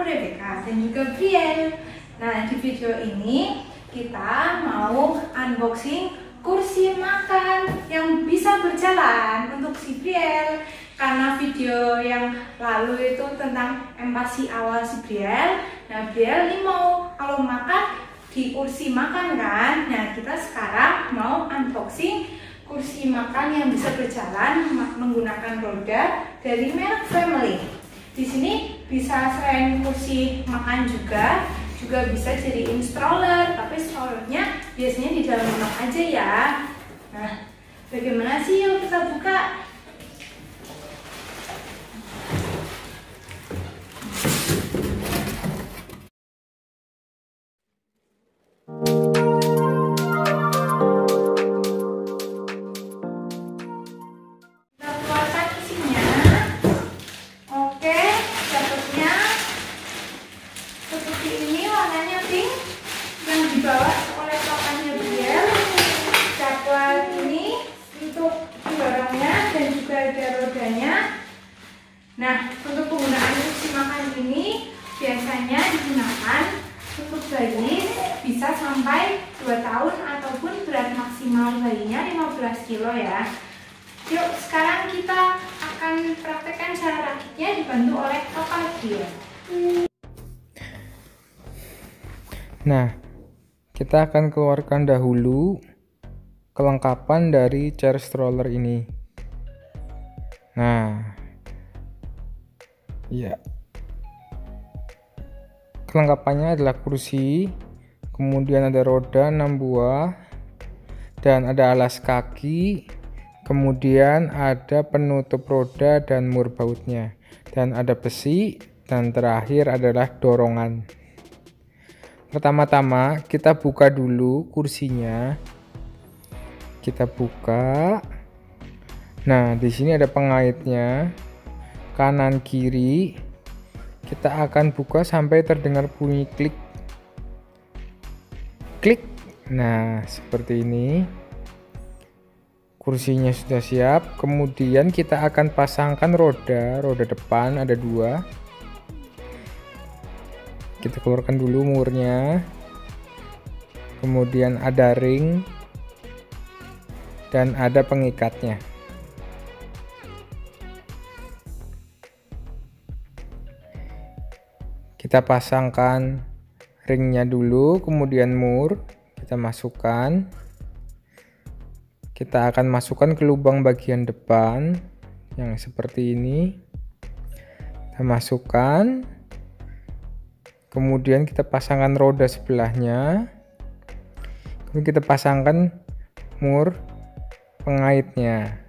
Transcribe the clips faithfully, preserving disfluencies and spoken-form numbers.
aku Rebecca dan juga Briel. Nah, di video ini kita mau unboxing kursi makan yang bisa berjalan untuk si Briel. Karena video yang lalu itu tentang M P A S I awal si Briel. Nah, Briel ini mau kalau makan di kursi makan kan. Nah, kita sekarang mau unboxing kursi makan yang bisa berjalan menggunakan roda dari merek Family. Di sini bisa selain kursi makan juga juga bisa jadiin stroller, tapi strollernya biasanya di dalam rumah aja ya. Nah, bagaimana sih? Yuk kita buka. Nah, untuk penggunaan kursi makan ini biasanya digunakan untuk bayi bisa sampai dua tahun ataupun berat maksimal bayinya lima belas kilo ya. Yuk, sekarang kita akan praktekkan cara rakitnya dibantu oleh kakak dia. Nah, kita akan keluarkan dahulu kelengkapan dari chair stroller ini. Nah, ya, kelengkapannya adalah kursi, kemudian ada roda enam buah, dan ada alas kaki, kemudian ada penutup roda dan mur bautnya, dan ada besi, dan terakhir adalah dorongan. Pertama-tama kita buka dulu kursinya, kita buka. Nah, di sini ada pengaitnya kanan kiri, kita akan buka sampai terdengar bunyi klik klik. Nah, seperti ini kursinya sudah siap. Kemudian kita akan pasangkan roda roda depan, ada dua, kita keluarkan dulu murnya, kemudian ada ring dan ada pengikatnya. Kita pasangkan ringnya dulu, kemudian mur kita masukkan. Kita akan masukkan ke lubang bagian depan yang seperti ini. Kita masukkan, kemudian kita pasangkan roda sebelahnya, kemudian kita pasangkan mur pengaitnya.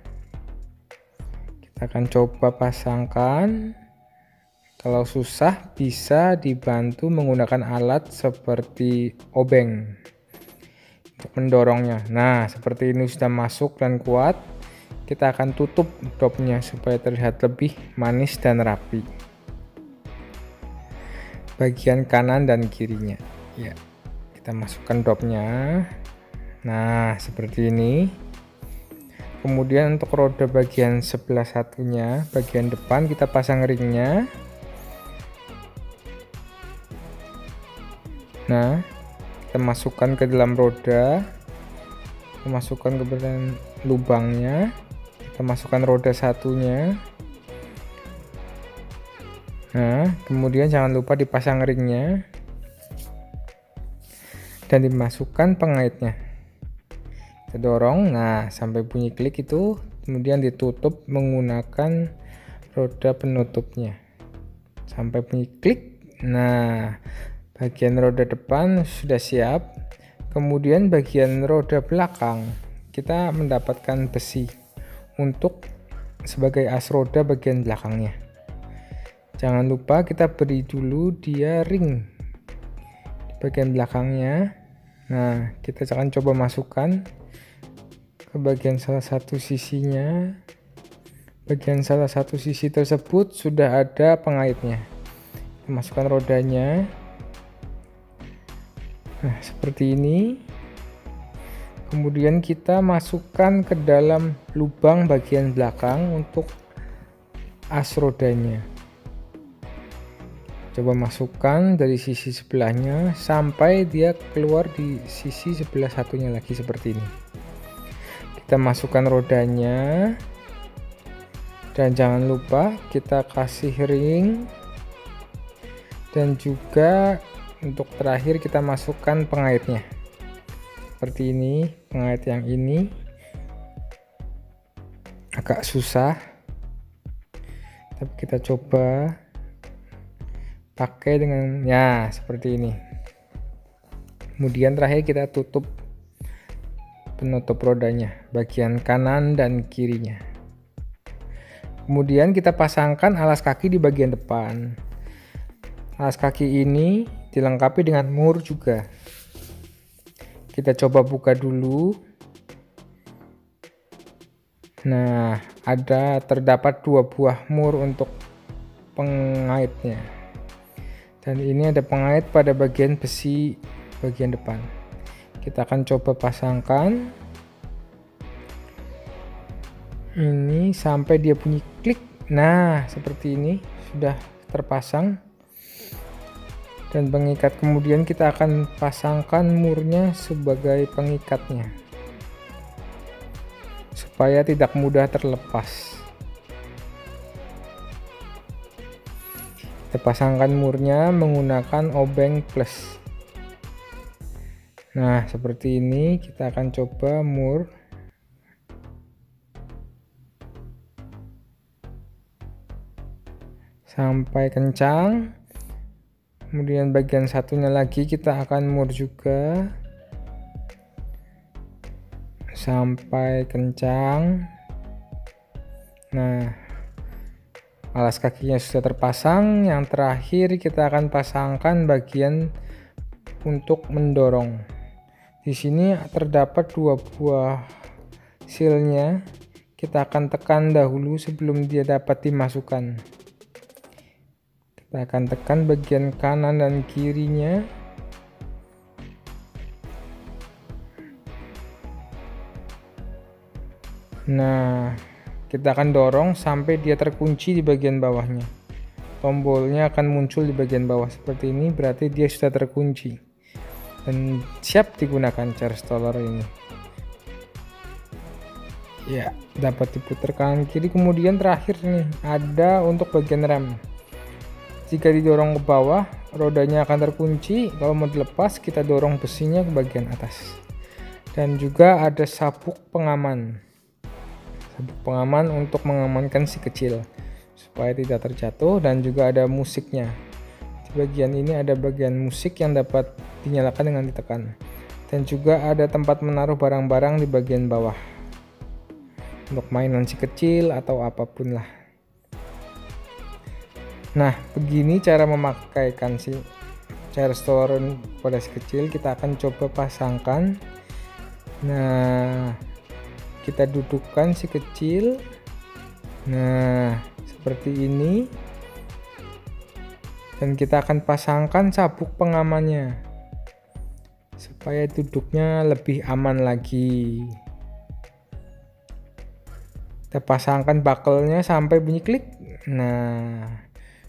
Kita akan coba pasangkan. Kalau susah bisa dibantu menggunakan alat seperti obeng untuk mendorongnya. Nah, seperti ini sudah masuk dan kuat. Kita akan tutup dopnya supaya terlihat lebih manis dan rapi. Bagian kanan dan kirinya. Ya, kita masukkan dopnya. Nah, seperti ini. Kemudian untuk roda bagian sebelah satunya, bagian depan kita pasang ringnya. Nah, kita masukkan ke dalam roda, kita masukkan ke dalam lubangnya, kita masukkan roda satunya. Nah, kemudian jangan lupa dipasang ringnya dan dimasukkan pengaitnya. Kita dorong, nah sampai bunyi klik itu, kemudian ditutup menggunakan roda penutupnya sampai bunyi klik. Nah, bagian roda depan sudah siap. Kemudian bagian roda belakang kita mendapatkan besi untuk sebagai as roda bagian belakangnya. Jangan lupa kita beri dulu dia ring di bagian belakangnya. Nah, kita akan coba masukkan ke bagian salah satu sisinya. Bagian salah satu sisi tersebut sudah ada pengaitnya. Kita masukkan rodanya. Nah, seperti ini. Kemudian kita masukkan ke dalam lubang bagian belakang untuk as rodanya. Coba masukkan dari sisi sebelahnya sampai dia keluar di sisi sebelah satunya lagi seperti ini. Kita masukkan rodanya dan jangan lupa kita kasih ring, dan juga untuk terakhir kita masukkan pengaitnya seperti ini. Pengait yang ini agak susah, tapi kita coba pakai dengan ya seperti ini. Kemudian terakhir kita tutup penutup rodanya bagian kanan dan kirinya. Kemudian kita pasangkan alas kaki di bagian depan. Alas kaki ini dilengkapi dengan mur juga. Kita coba buka dulu. Nah, ada terdapat dua buah mur untuk pengaitnya. Dan ini ada pengait pada bagian besi bagian depan. Kita akan coba pasangkan ini sampai dia bunyi klik. Nah, seperti ini sudah terpasang dan pengikat. Kemudian kita akan pasangkan murnya sebagai pengikatnya supaya tidak mudah terlepas. Kita pasangkan murnya menggunakan obeng plus. Nah, seperti ini. Kita akan coba mur. Sampai kencang. Kemudian bagian satunya lagi kita akan mur juga. Sampai kencang. Nah, alas kakinya sudah terpasang. Yang terakhir kita akan pasangkan bagian untuk mendorong. Di sini terdapat dua buah sealnya. Kita akan tekan dahulu sebelum dia dapat dimasukkan. Kita akan tekan bagian kanan dan kirinya. Nah, kita akan dorong sampai dia terkunci di bagian bawahnya. Tombolnya akan muncul di bagian bawah seperti ini, berarti dia sudah terkunci dan siap digunakan charge roller ini. Ya, dapat diputar kanan kiri. Kemudian terakhir nih ada untuk bagian rem. Jika didorong ke bawah, rodanya akan terkunci. Kalau mau dilepas, kita dorong besinya ke bagian atas. Dan juga ada sabuk pengaman. Pengaman untuk mengamankan si kecil supaya tidak terjatuh, dan juga ada musiknya. Di bagian ini ada bagian musik yang dapat dinyalakan dengan ditekan, dan juga ada tempat menaruh barang-barang di bagian bawah untuk mainan si kecil atau apapun lah. Nah, begini cara memakaikan si charge roller pada si kecil. Kita akan coba pasangkan. Nah, kita dudukkan si kecil. Nah, seperti ini. Dan kita akan pasangkan sabuk pengamannya supaya duduknya lebih aman lagi. Kita pasangkan buckle-nya sampai bunyi klik. Nah,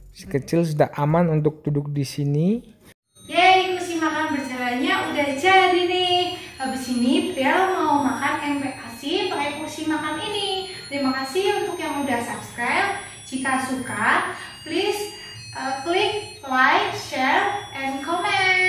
si kecil sudah aman untuk duduk di sini. Yeay, kursi makan berjalannya udah jadi nih. Habis ini Priel mau makan M P A S I pakai kursi makan ini. Terima kasih untuk yang udah subscribe. Jika suka, please uh, klik like, share, and comment.